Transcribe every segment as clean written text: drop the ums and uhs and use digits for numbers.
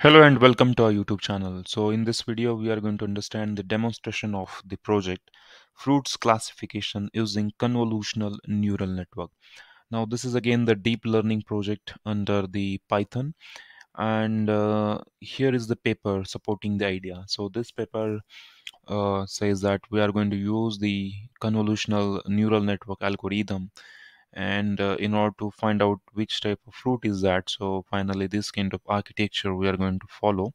Hello and welcome to our YouTube channel. So in this video we are going to understand the demonstration of the project Fruits Classification using Convolutional Neural Network. Now this is again the deep learning project under the Python, and here is the paper supporting the idea. So this paper says that we are going to use the convolutional neural network algorithm and in order to find out which type of fruit is that. So finally this kind of architecture we are going to follow,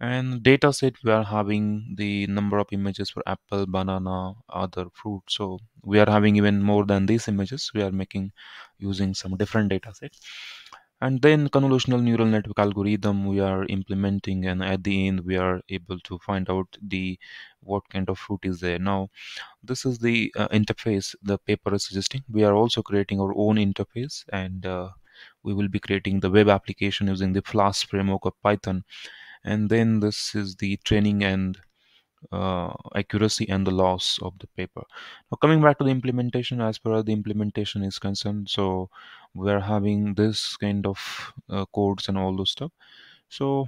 and data set we are having the number of images for apple, banana, other fruit. So we are having even more than these images. We are making using some different data set, and then convolutional neural network algorithm we are implementing, and at the end we are able to find out the what kind of fruit is there. Now this is the interface the paper is suggesting. We are also creating our own interface, and we will be creating the web application using the Flask framework of Python, and then this is the training and accuracy and the loss of the paper. Now coming back to the implementation, as far as the implementation is concerned, so we are having this kind of codes and all those stuff. So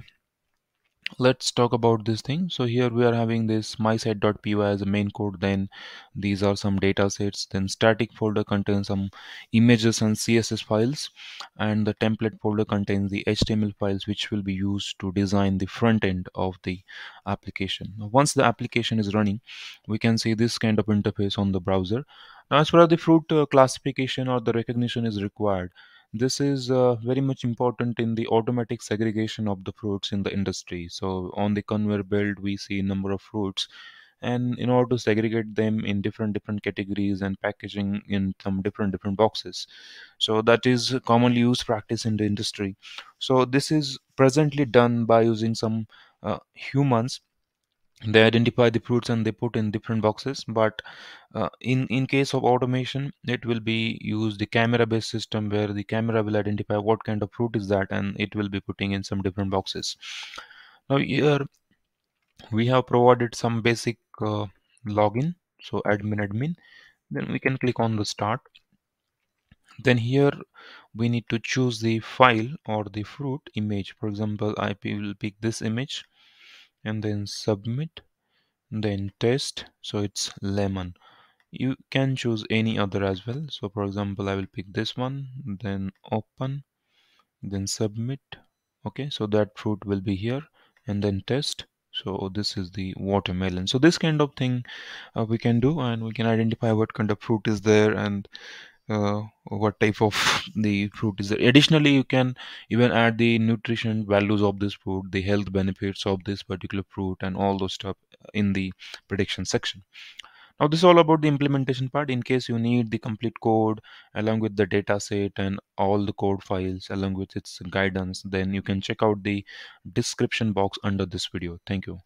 let's talk about this thing. So here we are having this mysite.py as a main code, then these are some data sets, then static folder contains some images and CSS files, and the template folder contains the HTML files which will be used to design the front end of the application. Now, once the application is running, we can see this kind of interface on the browser. Now as far as the fruit classification or the recognition is required, this is very much important in the automatic segregation of the fruits in the industry. So on the conveyor belt we see number of fruits, and in order to segregate them in different categories and packaging in some different boxes. So that is commonly used practice in the industry. So this is presently done by using some humans. They identify the fruits and they put in different boxes, but in case of automation it will be used the camera based system, where the camera will identify what kind of fruit is that and it will be putting in some different boxes. Now here we have provided some basic login, so admin, then we can click on the start. Then here we need to choose the file or the fruit image. For example, I will pick this image and then submit, then test. So it's lemon. You can choose any other as well. So for example, I will pick this one, then open, then submit. Okay, so that fruit will be here, and then test. So this is the watermelon. So this kind of thing we can do, and we can identify what kind of fruit is there and what type of the fruit is there. Additionally, you can even add the nutrition values of this fruit, the health benefits of this particular fruit, and all those stuff in the prediction section. Now this is all about the implementation part. In case you need the complete code along with the data set and all the code files along with its guidance, then you can check out the description box under this video. Thank you.